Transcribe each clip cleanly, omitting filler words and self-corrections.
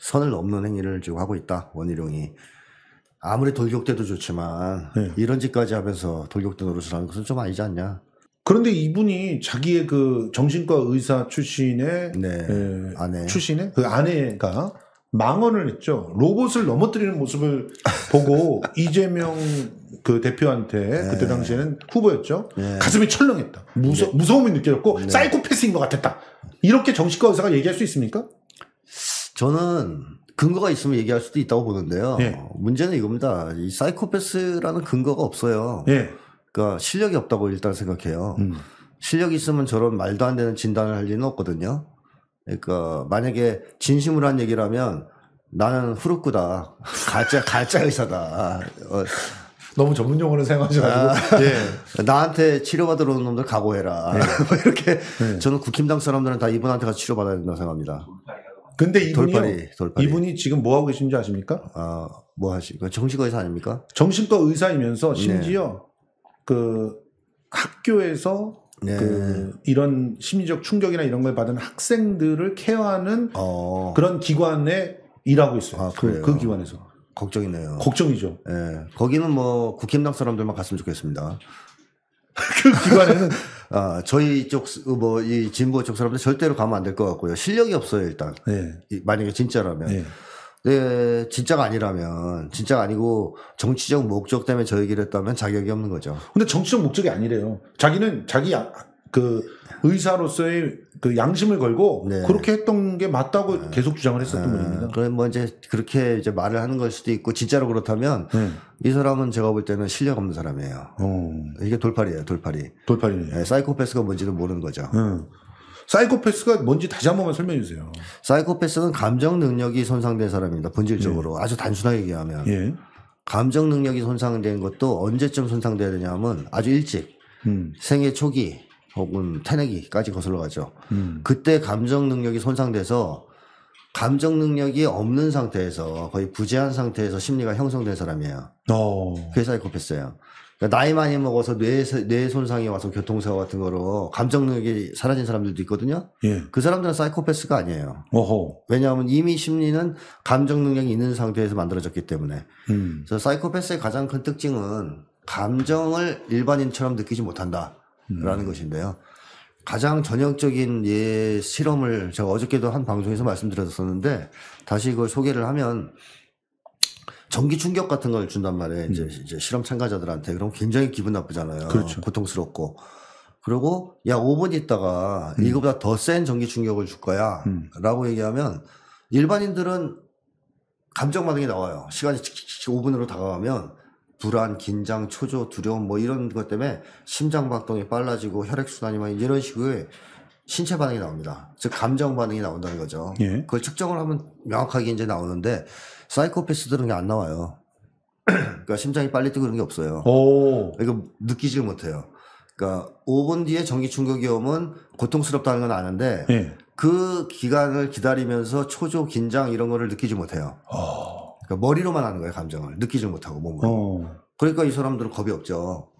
선을 넘는 행위를 지금 하고 있다. 원희룡이. 아무리 돌격대도 좋지만 네. 이런 짓까지 하면서 돌격대 노릇을 하는 것은 좀 아니지 않냐. 그런데 이분이 자기의 그 정신과 의사 출신의 네. 그 아내 출신의 그 아내가 망언을 했죠. 로봇을 넘어뜨리는 모습을 보고 이재명 그 대표한테 네. 그때 당시에는 후보였죠. 네. 가슴이 철렁했다. 무서움이 느껴졌고 네. 사이코패스인 것 같았다. 이렇게 정신과 의사가 얘기할 수 있습니까? 저는 근거가 있으면 얘기할 수도 있다고 보는데요. 네. 문제는 이겁니다. 이 사이코패스라는 근거가 없어요. 네. 그러니까 실력이 없다고 일단 생각해요. 실력이 있으면 저런 말도 안 되는 진단을 할 리는 없거든요. 그러니까 만약에 진심으로 한 얘기라면 나는 후루꾸다. 가짜 의사다. 너무 전문 용어를 사용하셔가지고 아, 예. 나한테 치료받으러 오는 놈들 각오해라. 예. 이렇게 예. 저는 국힘당 사람들은 다 이분한테 가서 치료받아야 된다고 생각합니다. 근데 돌팔이. 이분이 지금 뭐 하고 계신지 아십니까? 아, 뭐 하시고 정신과 의사 아닙니까? 정신과 의사이면서 심지어 네. 그 학교에서 네. 그 이런 심리적 충격이나 이런 걸 받은 학생들을 케어하는 그런 기관에 일하고 있어요. 아, 그 기관에서. 걱정이네요. 걱정이죠. 예. 네. 거기는 뭐 국힘당 사람들만 갔으면 좋겠습니다. 그 기관에는 아, 저희 쪽 뭐 이 진보 쪽 사람들 절대로 가면 안 될 것 같고요. 실력이 없어요, 일단. 네. 만약에 진짜라면. 네. 네, 진짜가 아니라면, 진짜가 아니고 정치적 목적 때문에 저 얘기를 했다면 자격이 없는 거죠. 근데 정치적 목적이 아니래요. 자기는 자기 그 의사로서의 그 양심을 걸고 네. 그렇게 했던 게 맞다고 계속 주장을 했었던 분입니다. 그럼 뭐 이제 그렇게 이제 말을 하는 걸 수도 있고 진짜로 그렇다면 이 사람은 제가 볼 때는 실력 없는 사람이에요. 이게 돌팔이에요, 돌팔이. 돌팔이네요. 네, 사이코패스가 뭔지도 모르는 거죠. 사이코패스가 뭔지 다시 한 번만 설명해 주세요. 사이코패스는 감정 능력이 손상된 사람입니다. 본질적으로 네. 아주 단순하게 얘기하면 예. 감정 능력이 손상된 것도 언제쯤 손상돼야 되냐 하면 아주 일찍 생애 초기 혹은 태내기까지 거슬러 가죠. 그때 감정 능력이 손상돼서 감정 능력이 없는 상태에서 거의 부재한 상태에서 심리가 형성된 사람이에요. 그게 사이코패스예요. 그러니까 나이 많이 먹어서 뇌 손상이 와서 교통사고 같은 거로 감정 능력이 사라진 사람들도 있거든요. 예. 그 사람들은 사이코패스가 아니에요. 어허. 왜냐하면 이미 심리는 감정 능력이 있는 상태에서 만들어졌기 때문에. 그래서 사이코패스의 가장 큰 특징은 감정을 일반인처럼 느끼지 못한다라는 것인데요. 가장 전형적인 예 실험을 제가 어저께도 한 방송에서 말씀드렸었는데 다시 이걸 소개를 하면 전기 충격 같은 걸 준단 말이에요. 이제 실험 참가자들한테. 그럼 굉장히 기분 나쁘잖아요. 그렇죠. 고통스럽고. 그리고 야 5분 있다가 이거보다 더 센 전기 충격을 줄 거야 라고 얘기하면 일반인들은 감정 반응이 나와요. 시간이 5분으로 다가가면 불안, 긴장, 초조, 두려움 뭐 이런 것 때문에 심장 박동이 빨라지고 혈액순환이 막 이런 식의 신체 반응이 나옵니다. 즉 감정 반응이 나온다는 거죠. 예. 그걸 측정을 하면 명확하게 이제 나오는데 사이코패스들은 안 나와요. 그러니까 심장이 빨리 뛰고 그런 게 없어요. 오. 이거 느끼질 못해요. 그러니까 5분 뒤에 전기 충격이 오면 고통스럽다는 건 아는데 예. 그 기간을 기다리면서 초조, 긴장 이런 거를 느끼지 못해요. 그러니까 머리로만 하는 거예요. 감정을 느끼질 못하고 몸으로. 그러니까 이 사람들은 겁이 없죠.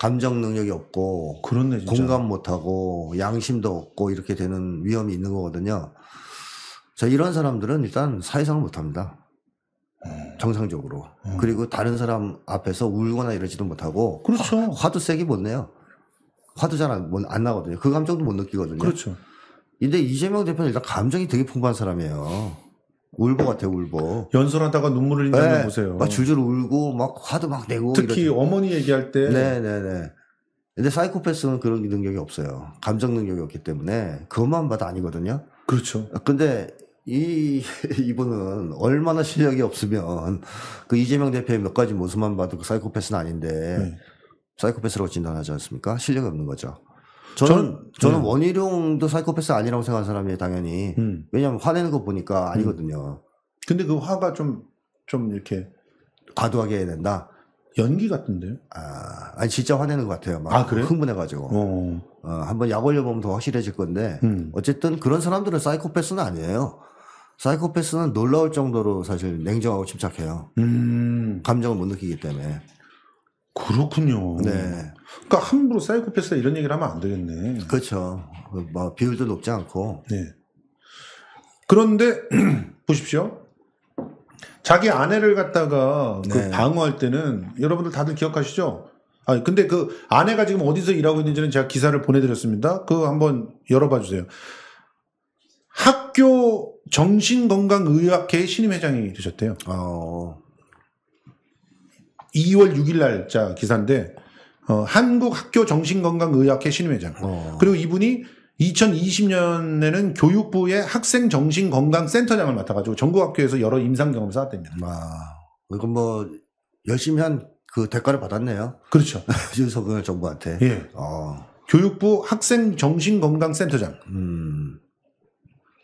감정 능력이 없고 그렇네, 진짜. 공감 못하고 양심도 없고 이렇게 되는 위험이 있는 거거든요. 자, 이런 사람들은 일단 사회생활 못합니다. 정상적으로. 그리고 다른 사람 앞에서 울거나 이러지도 못하고 그렇죠. 화도 세게 못 내요. 화도 잘 안 나거든요. 그 감정도 못 느끼거든요. 그렇죠. 근데 이재명 대표는 일단 감정이 되게 풍부한 사람이에요. 울보 같아요, 울보. 연설하다가 눈물을 흘린다는 거 네, 보세요. 막 줄줄 울고 막 화도 막 내고. 특히 이러죠. 어머니 얘기할 때. 네네네. 근데 사이코패스는 그런 능력이 없어요. 감정 능력이 없기 때문에 그것만 봐도 아니거든요. 그렇죠. 근데 이분은 얼마나 실력이 없으면 그 이재명 대표의 몇 가지 모습만 봐도 그 사이코패스는 아닌데 네. 사이코패스라고 진단하지 않습니까? 실력이 없는 거죠. 저는 원희룡도 사이코패스 아니라고 생각하는 사람이에요, 당연히. 왜냐하면 화내는 거 보니까 아니거든요. 근데 그 화가 좀 이렇게 과도하게 해야 된다. 연기 같은데요? 아, 아니 진짜 화내는 것 같아요. 막 아, 그래요? 흥분해가지고. 한번 약 올려보면 더 확실해질 건데 어쨌든 그런 사람들은 사이코패스는 아니에요. 사이코패스는 놀라울 정도로 사실 냉정하고 침착해요. 감정을 못 느끼기 때문에. 그렇군요. 네. 그러니까 함부로 사이코패스다 이런 얘기를 하면 안 되겠네. 그렇죠. 비율도 높지 않고. 네. 그런데 보십시오. 자기 아내를 갖다가 그 방어할 때는 여러분들 다들 기억하시죠? 아 근데 그 아내가 지금 어디서 일하고 있는지는 제가 기사를 보내드렸습니다. 그거 한번 열어봐 주세요. 학교 정신건강의학회 신임 회장이 되셨대요. 2월 6일 날짜 기사인데 한국 학교 정신건강의학회 신임 회장. 그리고 이분이 2020년에는 교육부의 학생정신건강센터장을 맡아가지고 전국학교에서 여러 임상경험을 쌓았답니다. 이건 뭐 열심히 한 그 대가를 받았네요. 그렇죠. 윤석열 정부한테. 예. 교육부 학생정신건강센터장.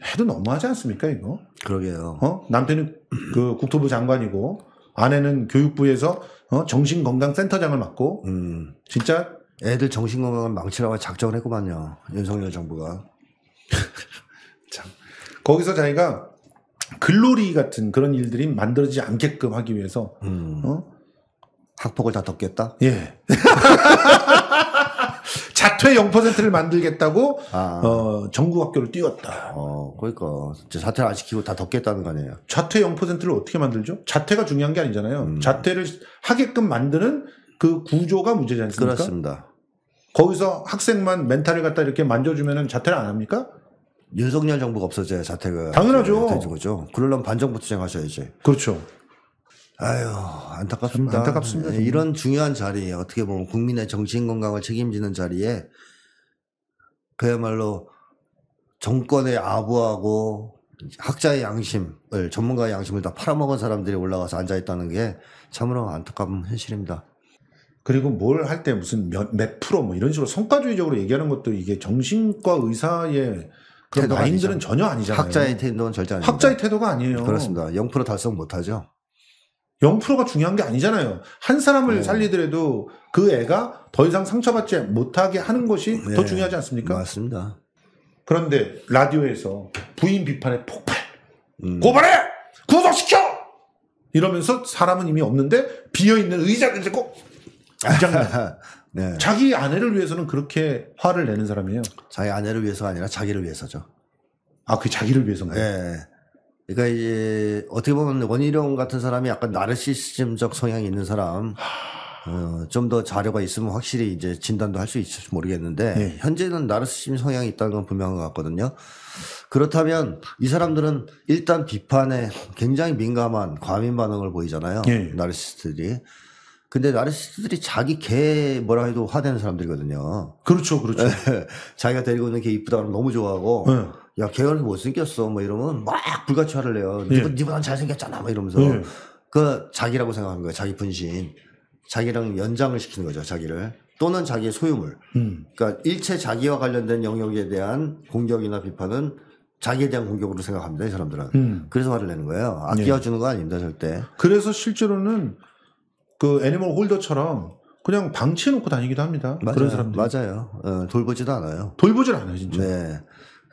해도 너무하지 않습니까 이거? 그러게요. 남편은 그 국토부 장관이고 아내는 교육부에서 정신건강센터장을 맡고 진짜 애들 정신건강을 망치라고 작정을 했구만요. 윤석열 정부가. 참. 거기서 자기가 글로리 같은 그런 일들이 만들어지지 않게끔 하기 위해서 학폭을 다 덮겠다? 예. 자퇴 0%를 만들겠다고 전국학교를 띄웠다. 그러니까 자퇴를 안 시키고 다 덮겠다는 거 아니에요. 자퇴 0%를 어떻게 만들죠? 자퇴가 중요한 게 아니잖아요. 자퇴를 하게끔 만드는 그 구조가 문제지 않습니까? 그렇습니다. 거기서 학생만 멘탈을 갖다 이렇게 만져주면은 자퇴를 안 합니까? 윤석열 정부가 없어져야 자퇴가. 당연하죠. 거죠. 그러려면 반정부 투쟁하셔야지. 그렇죠. 아유, 안타깝습니다. 안타깝습니다. 이런 중요한 자리에 어떻게 보면 국민의 정신건강을 책임지는 자리에 그야말로 정권에 아부하고 학자의 양심을, 전문가의 양심을 다 팔아먹은 사람들이 올라가서 앉아있다는 게 참으로 안타까운 현실입니다. 그리고 뭘 할 때 무슨 몇 프로 뭐 이런 식으로 성과주의적으로 얘기하는 것도 이게 정신과 의사의 그런 마인드는 전혀 아니잖아요. 학자의 태도는 절대 아닙니다. 학자의 태도가 아니에요. 그렇습니다. 0% 달성 못하죠. 0%가 중요한 게 아니잖아요. 한 사람을 살리더라도 그 애가 더 이상 상처받지 못하게 하는 것이 더 중요하지 않습니까? 맞습니다. 그런데 라디오에서 부인 비판의 폭발, 고발해! 구속시켜! 이러면서 사람은 이미 없는데 비어있는 의자를 들고 자기 아내를 위해서는 그렇게 화를 내는 사람이에요. 자기 아내를 위해서가 아니라 자기를 위해서죠. 아, 그게 자기를 위해서인가요? 네. 그러니까 이제 어떻게 보면 원희룡 같은 사람이 약간 나르시즘적 성향이 있는 사람, 좀 더 자료가 있으면 확실히 이제 진단도 할 수 있을지 모르겠는데 현재는 나르시즘 성향이 있다는 건 분명한 것 같거든요. 그렇다면 이 사람들은 일단 비판에 굉장히 민감한 과민 반응을 보이잖아요. 나르시스트들이. 근데 나르시스트들이 자기 개 뭐라 해도 화내는 사람들이거든요. 그렇죠, 그렇죠. 자기가 데리고 있는 개 이쁘다 그러면 너무 좋아하고. 야, 걔가 못생겼어. 뭐 이러면 막 불같이 화를 내요. 니보단 잘생겼잖아. 막 이러면서. 그 자기라고 생각하는 거예요. 자기 분신. 자기랑 연장을 시키는 거죠. 자기를. 또는 자기의 소유물. 그러니까 일체 자기와 관련된 영역에 대한 공격이나 비판은 자기에 대한 공격으로 생각합니다. 이 사람들은. 그래서 화를 내는 거예요. 아끼워주는 거 아닙니다. 절대. 그래서 실제로는 그 애니멀 홀더처럼 그냥 방치해놓고 다니기도 합니다. 맞아요. 그런 사람들. 맞아요. 돌보지도 않아요. 돌보질 않아요. 진짜. 네.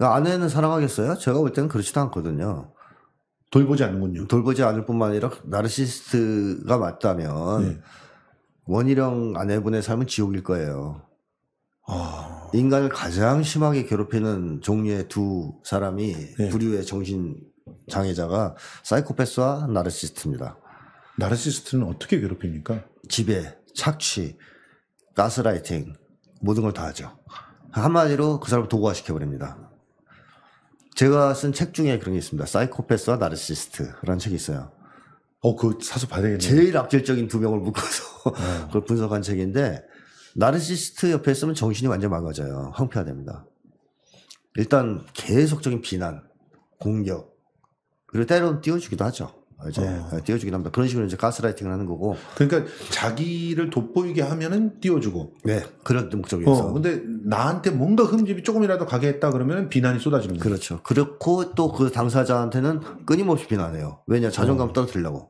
아내는 사랑하겠어요? 제가 볼 때는 그렇지도 않거든요. 돌보지 않는군요. 돌보지 않을 뿐만 아니라 나르시스트가 맞다면 원희룡 아내분의 삶은 지옥일 거예요. 인간을 가장 심하게 괴롭히는 종류의 두 사람이 부류의 정신장애자가 사이코패스와 나르시스트입니다. 나르시스트는 어떻게 괴롭힙니까? 지배, 착취, 가스라이팅 모든 걸 다 하죠. 한마디로 그 사람을 도구화시켜버립니다. 제가 쓴 책 중에 그런 게 있습니다. 사이코패스와 나르시스트라는 책이 있어요. 그거 사서 봐야 되겠네요. 제일 악질적인 두 명을 묶어서 그걸 분석한 책인데 나르시스트 옆에 있으면 정신이 완전 망가져요. 황폐화됩니다. 일단 계속적인 비난, 공격 그리고 때로는 띄워주기도 하죠. 이제 띄워주기도 합니다. 그런 식으로 이제 가스라이팅을 하는 거고. 그러니까 자기를 돋보이게 하면은 띄워주고. 네, 그런 목적에서. 근데 나한테 뭔가 흠집이 조금이라도 가게 했다 그러면 비난이 쏟아지는 거죠. 그렇죠. 그렇고 또 그 당사자한테는 끊임없이 비난해요. 왜냐, 자존감 떨어뜨리려고.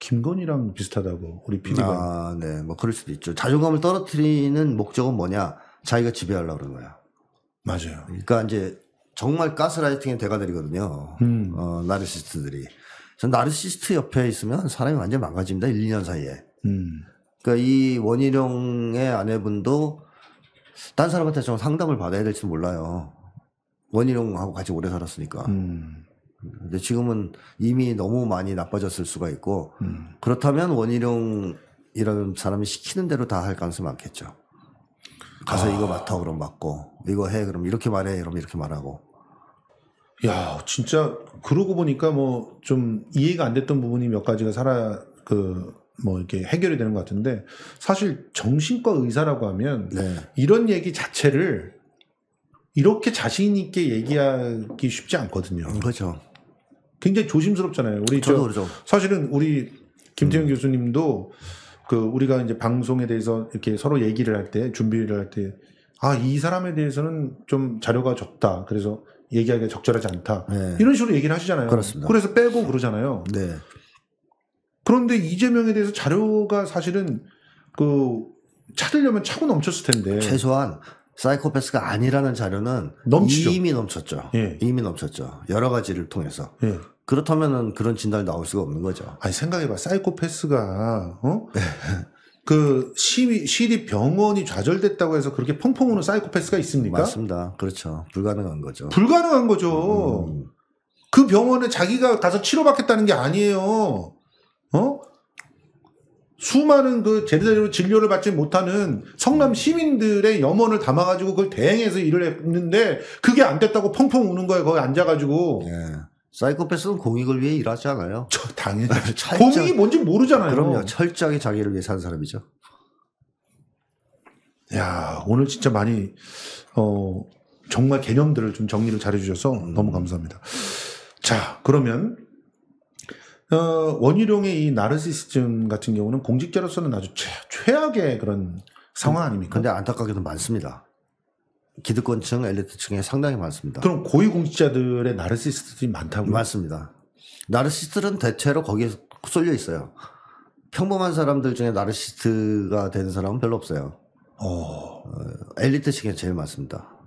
김건희랑 비슷하다고 우리 PD가. 네, 뭐 그럴 수도 있죠. 자존감을 떨어뜨리는 목적은 뭐냐? 자기가 지배하려고 그러는 거야. 맞아요. 그러니까 이제 정말 가스라이팅의 대가들이거든요. 나르시스트들이. 전 나르시스트 옆에 있으면 사람이 완전 망가집니다. 1, 2년 사이에. 그러니까 이 원희룡의 아내분도 딴 사람한테 좀 상담을 받아야 될지 몰라요. 원희룡하고 같이 오래 살았으니까. 근데 지금은 이미 너무 많이 나빠졌을 수가 있고 그렇다면 원희룡 이런 사람이 시키는 대로 다 할 가능성이 많겠죠. 가서 이거 맡아 그럼 맡고 이거 해 그럼 이렇게 말해 그럼 이렇게 말하고. 야 진짜 그러고 보니까 뭐 좀 이해가 안 됐던 부분이 몇 가지가 뭐 이렇게 해결이 되는 것 같은데 사실 정신과 의사라고 하면 네. 이런 얘기 자체를 이렇게 자신 있게 얘기하기 쉽지 않거든요. 그렇죠. 굉장히 조심스럽잖아요. 우리 저도 그렇죠. 사실은 우리 김태형 교수님도 그 우리가 이제 방송에 대해서 이렇게 서로 얘기를 할 때 준비를 할 때 아, 이 사람에 대해서는 좀 자료가 적다. 그래서 얘기하기가 적절하지 않다. 네. 이런 식으로 얘기를 하시잖아요. 그렇습니다. 그래서 빼고 그러잖아요. 네. 그런데 이재명에 대해서 자료가 사실은 그 찾으려면 차고 넘쳤을 텐데 최소한 사이코패스가 아니라는 자료는 넘치죠. 이미 넘쳤죠. 예. 이미 넘쳤죠. 여러 가지를 통해서. 예. 그렇다면은 그런 진단이 나올 수가 없는 거죠. 아니 생각해봐. 사이코패스가 그 시립 병원이 좌절됐다고 해서 그렇게 펑펑 우는 사이코패스가 있습니까? 맞습니다. 그렇죠. 불가능한 거죠. 불가능한 거죠. 그 병원에 자기가 가서 치료받겠다는 게 아니에요. 어? 수많은 그 제대로 진료를 받지 못하는 성남 시민들의 염원을 담아가지고 그걸 대행해서 일을 했는데 그게 안 됐다고 펑펑 우는 거예요. 거기 앉아가지고. 예. 사이코패스는 공익을 위해 일하지 않아요. 저 당연히. 공익이 뭔지 모르잖아요. 그럼요. 철저하게 자기를 위해 사는 사람이죠. 야, 오늘 진짜 많이 정말 개념들을 좀 정리를 잘해주셔서 너무 감사합니다. 자, 그러면. 원희룡의 이 나르시시즘 같은 경우는 공직자로서는 아주 최악의 그런 상황 아닙니까? 근데 안타깝게도 많습니다. 기득권층, 엘리트층에 상당히 많습니다. 그럼 고위공직자들의 나르시시스트들이 많다고요? 많습니다. 나르시스트들은 대체로 거기에 쏠려 있어요. 평범한 사람들 중에 나르시스트가 되는 사람은 별로 없어요. 엘리트층에 제일 많습니다.